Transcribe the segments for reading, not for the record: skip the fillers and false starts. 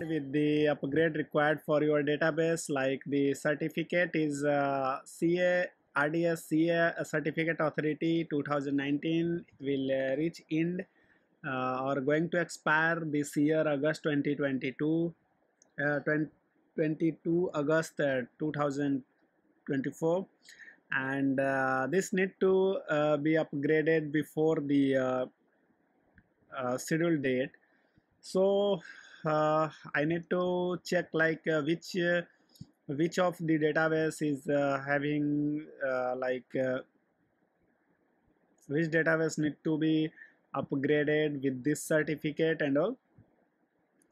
aligned with the upgrade required for your database, like the certificate is RDS CA certificate authority 2019. It will reach end or going to expire this year August 2022, 22 August 2024, and this need to be upgraded before the scheduled date. So I need to check like which of the database is having which database need to be upgraded with this certificate and all.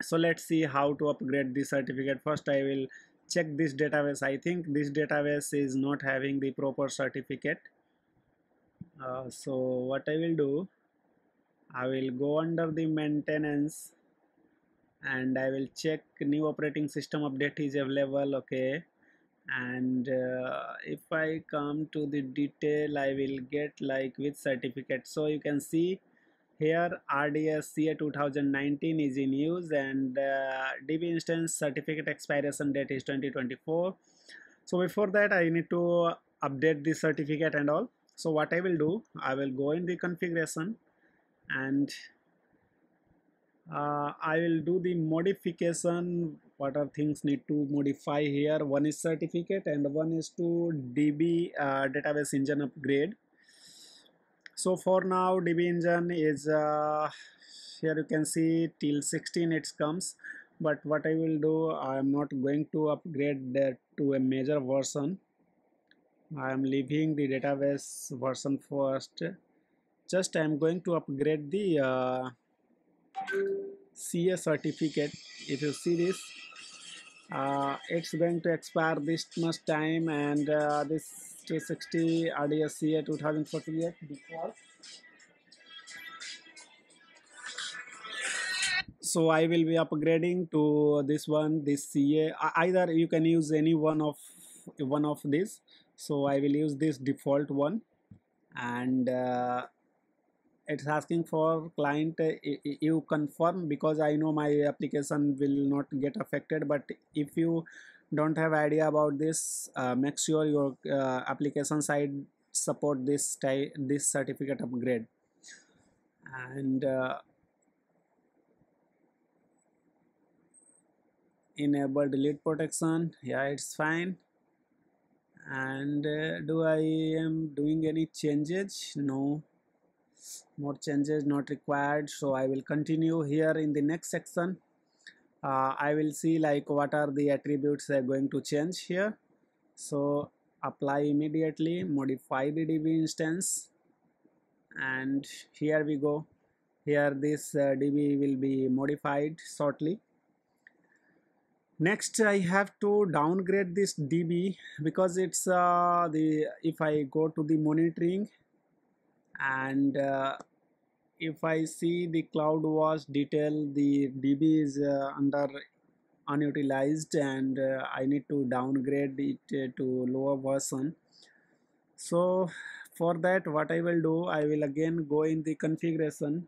So let's see how to upgrade this certificate. First I will check this database. I think this database is not having the proper certificate, so what I will do, I will go under the maintenance and I will check new operating system update is available. Okay, and if I come to the detail, I will get like with certificate. So you can see here RDS CA 2019 is in use, and DB instance certificate expiration date is 2024. So before that I need to update the certificate and all. So what I will do, I will go in the configuration and I will do the modification. What are things need to modify here? One is certificate and one is to DB database engine upgrade. So for now DB engine is here you can see till 16 it comes, but what I will do, I am not going to upgrade that to a major version. I am leaving the database version first. Just I am going to upgrade the CA certificate. If you see this, it's going to expire this much time, and this 260 RDS CA 2048 default. So I will be upgrading to this one, this CA. Either you can use any one of these. So I will use this default one, and it's asking for client you confirm, because I know my application will not get affected. But if you don't have idea about this, make sure your application side support this certificate upgrade. And enable delete protection. Yeah, it's fine. And do I am doing any changes? No, more changes not required. So I will continue here in the next section. I will see like what are the attributes they are going to change here. So apply immediately, modify the DB instance, and here we go. Here this DB will be modified shortly. Next I have to downgrade this DB, because it's if I go to the monitoring and if I see the CloudWatch detail, the DB is under unutilized, and I need to downgrade it to lower version. So for that what I will do, I will again go in the configuration.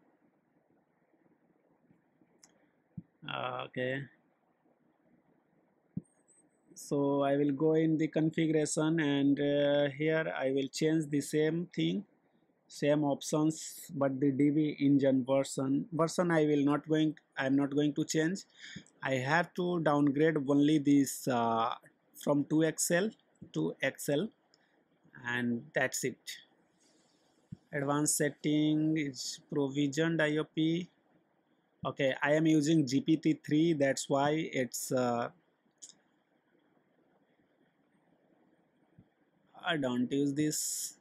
Okay, so I will go in the configuration, and here I will change the same thing, same options, but the DB engine version I am not going to change. I have to downgrade only this from 2XL to XL, and that's it. Advanced setting is provisioned IOP. Okay, I am using gpt3, that's why it's I don't use this.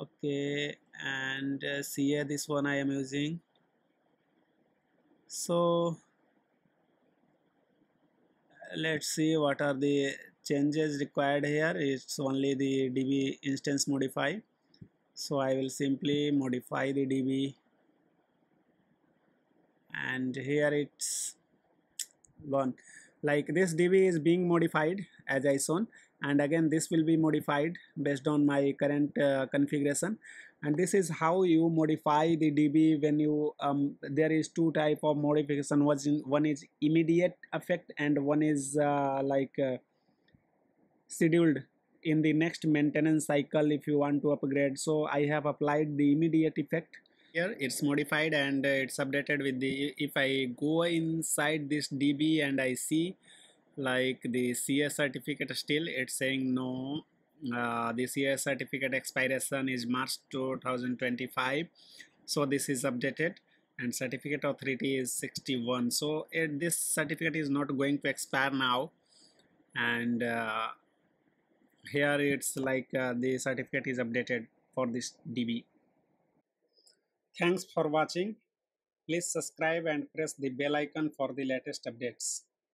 Okay, and CA this one I am using. So let's see what are the changes required here. It's only the DB instance modify. So I will simply modify the DB, and here it's gone. Like this DB is being modified as I shown, and again this will be modified based on my current configuration, And this is how you modify the DB when you there is two type of modification. One is immediate effect and one is scheduled in the next maintenance cycle if you want to upgrade. So I have applied the immediate effect here. It's modified and it's updated with the, if I go inside this DB and I see like the CS certificate, still it's saying no. The CS certificate expiration is March 2025, so this is updated, and certificate authority is 61. So this certificate is not going to expire now, and here it's like the certificate is updated for this DB. Thanks for watching. Please subscribe and press the bell icon for the latest updates.